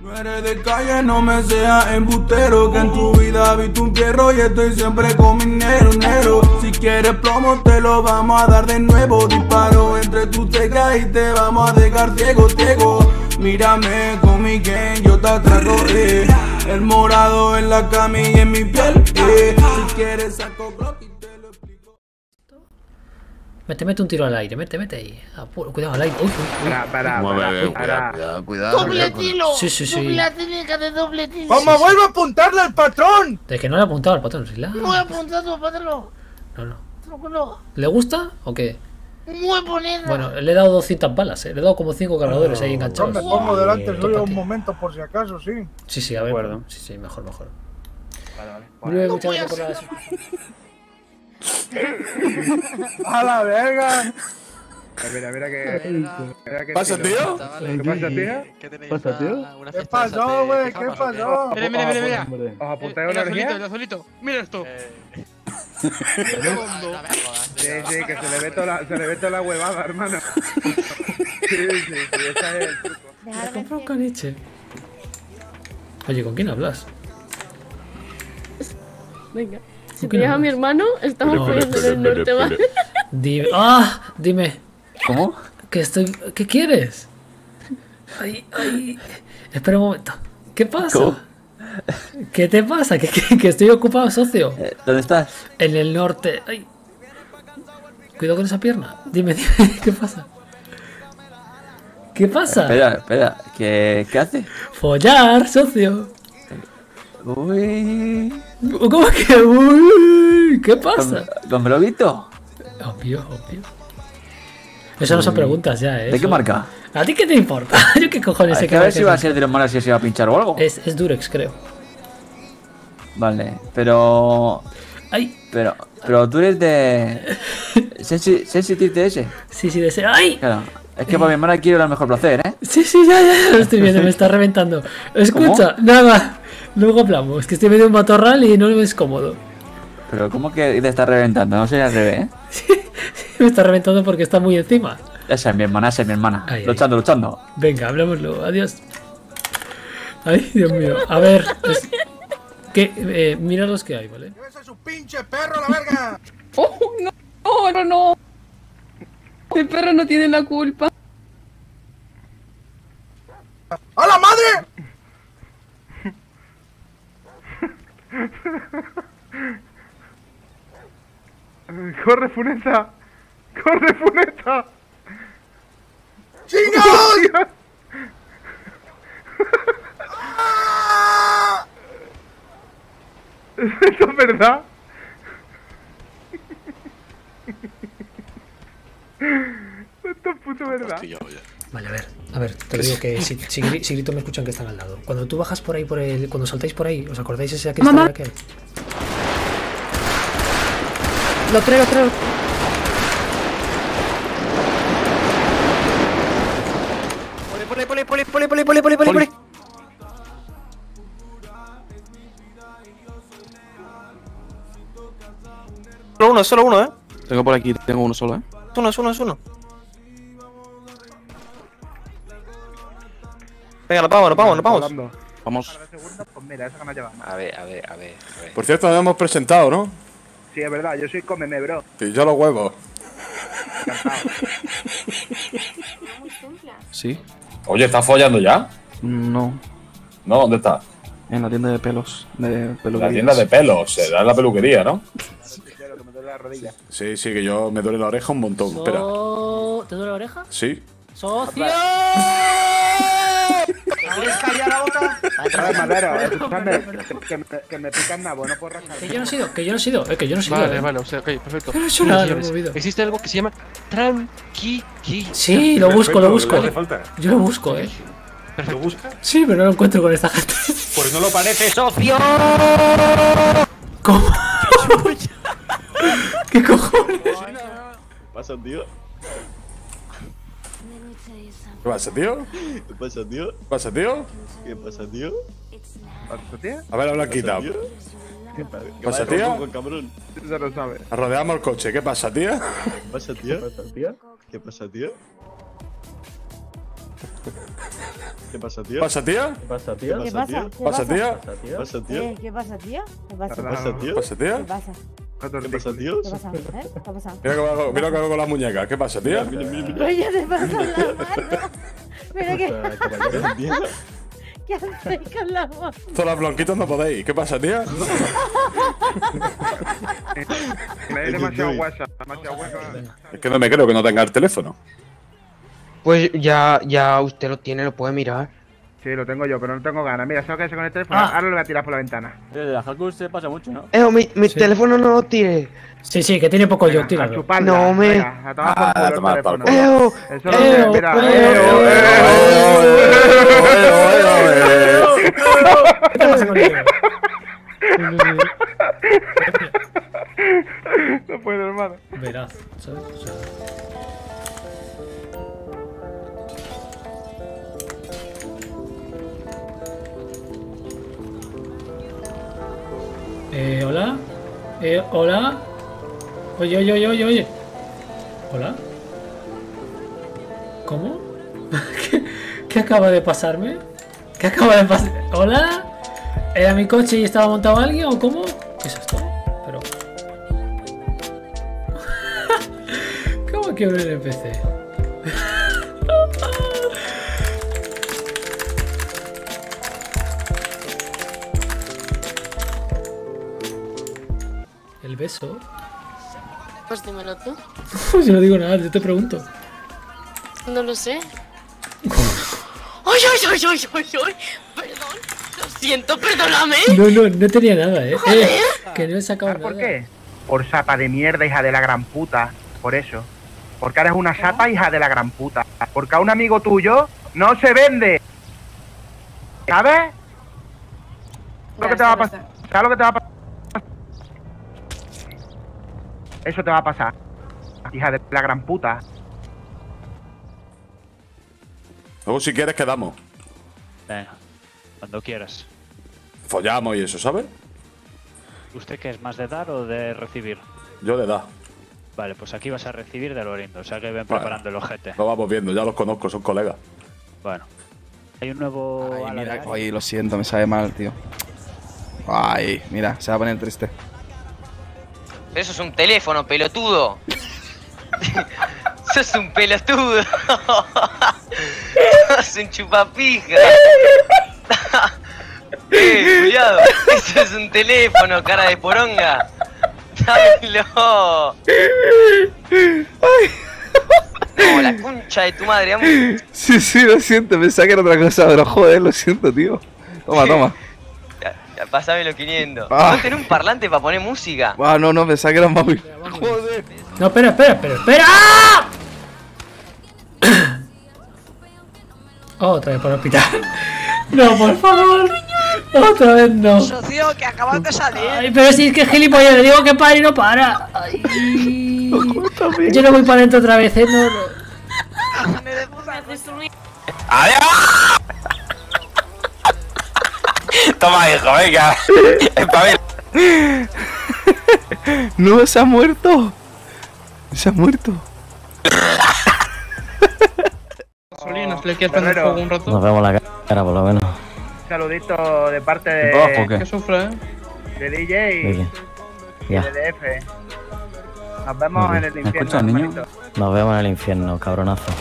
No eres de calle, no me seas embustero, que en tu vida vi un fierro y estoy siempre con mi nero. Si quieres plomo te lo vamos a dar de nuevo. Disparo entre tus tecas y te vamos a dejar ciego. Mírame con mi gang, yo te atraco, el morado en la camilla y en mi piel, Si quieres saco Glock y te lo explico. Mete un tiro al aire, mete ahí. Cuidado al aire. Cuidado. Doble tiro. Sí. La técnica de doble tiro. Vamos, vuelve a apuntarle al patrón. Es que no le he apuntado al patrón, relax. No he apuntado al patrón. No. ¿Le gusta o qué? Muy bonito. Bueno, le he dado 200 balas, Le he dado como 5 cargadores ahí enganchados. Me pongo delante solo un momento por si acaso, sí. Sí, a ver. Bueno. Sí, mejor. Vale. Muchas gracias por ¡a la verga! A ver, ¿pasa, tío? ¿Qué pasa, tío? ¿Qué pasó, güey? ¿Qué pasó? Mira. Os apuntáis una energía. Solito. Mira esto. Sí, que se le ve toda la huevada, hermano. Sí, esa es el truco. Me compró un caniche. Oye, ¿con quién hablas? Venga, si te dejas a mi hermano, estamos poniendo en el norte, ¿vale? Dime. ¿Cómo? ¿Qué quieres? Ay. Espera un momento. ¿Qué pasa? ¿Cómo? ¿Qué te pasa? Que estoy ocupado, socio. ¿Dónde estás? En el norte. Ay. Cuidado con esa pierna. Dime, ¿qué pasa? ¿Qué pasa? Espera. ¿Qué haces? Follar, socio. Uy. ¿Cómo que uy? ¿Qué pasa? ¿Con globito? Obvio. Eso no son preguntas ya, ¿De qué marca? ¿A ti qué te importa? Yo qué cojones sé que a ver si va a ser de los malos, si se va a pinchar o algo. Es Durex, creo. Vale, pero... ¡Ay! Pero tú eres de... ¿Sensitive TS? Sí, de ese... ¡Ay! Claro, es que para mi hermana quiero el mejor placer, ¿eh? Sí, ya, lo estoy viendo, me está reventando. Escucha, ¿cómo? Nada, luego hablamos, que estoy medio un matorral y no me es cómodo. Pero ¿cómo que te está reventando? No soy al revés, ¿eh? Sí, me está reventando porque está muy encima. Esa es mi hermana. Luchando. Venga, hablemoslo. Adiós. Ay, Dios mío. A ver. Mira los que hay, ¿vale? ¡Llévese a su pinche perro, la verga! ¡Oh, no! ¡No! El perro no tiene la culpa. ¡A la madre! ¡Corre, Funeta! ¡Chingón! ¿Esto es verdad? Esto es puto verdad. Vale, a ver, te lo digo que si grito me escuchan que están al lado. Cuando tú bajas por ahí, cuando saltáis por ahí, ¿os acordáis ese que está aquí? Lo creo. Poli. Solo uno, ¿eh? Tengo por aquí, tengo uno solo, ¿eh? Es uno. Venga, nos vamos. Vamos. A ver. Por cierto, nos hemos presentado, ¿no? Sí, es verdad, yo soy Cómeme, bro. Y yo los huevos. Sí. Oye, ¿estás follando ya? No. ¿No? ¿Dónde estás? En la tienda de pelos. La tienda de pelos. Será la peluquería, ¿no? Sí, que yo me duele la oreja un montón. Espera. ¿Te duele la oreja? Sí. ¡Socio! ¿Puedes callar la boca? Que me pican nabo, no puedo rascar. Que yo no he sido. Vale, o sea, ok, perfecto. Pero eso nada, lo he movido. Existe algo que se llama tranqui. Sí, lo busco. Yo lo busco, ¿Lo buscas? Sí, pero no lo encuentro con esta gente. Pues no lo parece, socio. ¿Cómo? ¿Qué cojones? ¿Qué pasa, tío? A ver, habla aquí, tío. ¿Qué pasa, tío? Rodeamos el coche. ¿Qué pasa, tío? ¿Qué pasa, tío? ¿Pasa, tía? ¿Qué pasa, tía? ¿Qué pasa? ¿Pasa, tía? ¿Pasa, tía? ¿Qué pasa, tía? ¿Qué pasa, tío? ¿Pasa, tía? ¿Qué pasa? ¿Qué pasa, tío? ¿Qué pasa? ¿Qué pasa? Mira lo que hago con las muñecas. ¿Qué pasa, tía? Mira. Ya te pasa la mano. Mira que... ¿Qué hacéis con la mano? Todas las blanquitas no podéis. ¿Qué pasa, tía? Me es demasiado guasa. Es que no me creo que no tenga el teléfono. Pues ya usted lo tiene, lo puede mirar. Sí, lo tengo yo, pero no tengo ganas. Mira, solo que se conecte el teléfono, ahora lo voy a tirar por la ventana. La Haku se pasa mucho, ¿no? Mi teléfono no lo tire. Sí, que tiene poco yo, tira. No, me... A tomar por culo. Eso no mira. ¿Qué te pasa contigo? No puedo, hermano. Verás, ¿sabes? Hola. Hola. Oye. Hola. ¿Cómo? ¿Qué acaba de pasarme? ¿Qué acaba de pasar? ¿Hola? ¿Era mi coche y estaba montado alguien o cómo? ¿Qué es esto? Pero... ¿Cómo que abrir el PC? ¿El beso? Pues dímelo tú. Yo no digo nada, yo te pregunto. No lo sé. ¡Ay! Perdón, lo siento, perdóname. No tenía nada, ¡Joder! Que no he sacado nada. ¿Por qué? Por zapa de mierda, hija de la gran puta. Por eso. Porque eres una zapa, hija de la gran puta. Porque a un amigo tuyo no se vende. ¿Sabes? ¿Sabes lo que te va a pasar? Eso te va a pasar, hija de la gran puta. Luego si quieres quedamos. Venga, cuando quieras. Follamos y eso, ¿sabes? ¿Usted qué es, más de dar o de recibir? Yo de dar. Vale, pues aquí vas a recibir de lo lindo, o sea que ven preparando el ojete. Lo vamos viendo, ya los conozco, son colegas. Bueno. Hay un nuevo... Ay, mira, oye, lo siento, me sabe mal, tío. Ay, mira, se va a poner triste. Eso es un teléfono, pelotudo. Eso es un pelotudo. Es un chupapija. Cuidado. Eso es un teléfono, cara de poronga. Dámelo. No, la concha de tu madre, amor. Sí, lo siento. Pensaba que era otra cosa, pero joder, lo siento, tío. Toma. Pásame los 500. ¿No tenés un parlante para poner música? Ah, no, me saqué los móviles. Joder. No, espera. ¡Ah! Otra vez para el hospital. No, por favor. Otra vez no. Socio, que acabas de salir. Ay, pero si es que gilipollas, le digo que para y no para. Ay. Yo no voy para dentro otra vez, No. ¡Adiós! Toma, hijo, venga. No, se ha muerto. Solinas, le quieres prender fuego un rato. Nos vemos la cara, por lo menos. Un saludito de parte de... ¿Qué sufre, De DJ y de DF. Nos vemos en el infierno. ¿Me escuchas, niño? Nos vemos en el infierno, cabronazo.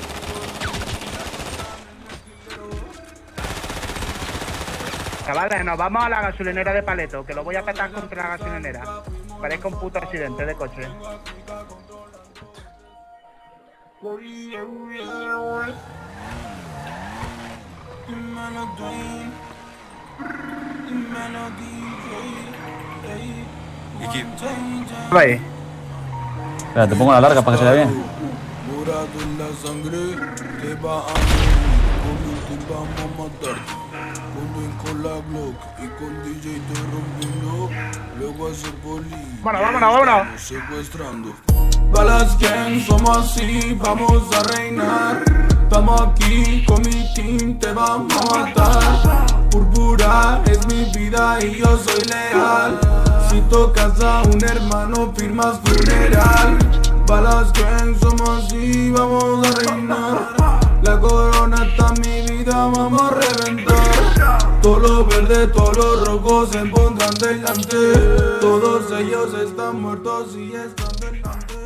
Chavales, nos vamos a la gasolinera de Paleto, que lo voy a petar contra la gasolinera. Parezca un puto accidente de coche. ¿Qué? Espera, te pongo la larga para que se vea bien. Bueno, vámonos. Secuestrando. Balas Gang, somos así, vamos a reinar. Estamos aquí con mi team, te vamos a matar. Púrpura es mi vida y yo soy leal. Si tocas a un hermano, firmas funeral. Balas Gang, somos así, vamos a reinar. esta corona, hasta mi vida vamos a reventar. Todo lo verde, todos los rojos se pondrán delante. Todos ellos están muertos y están delante.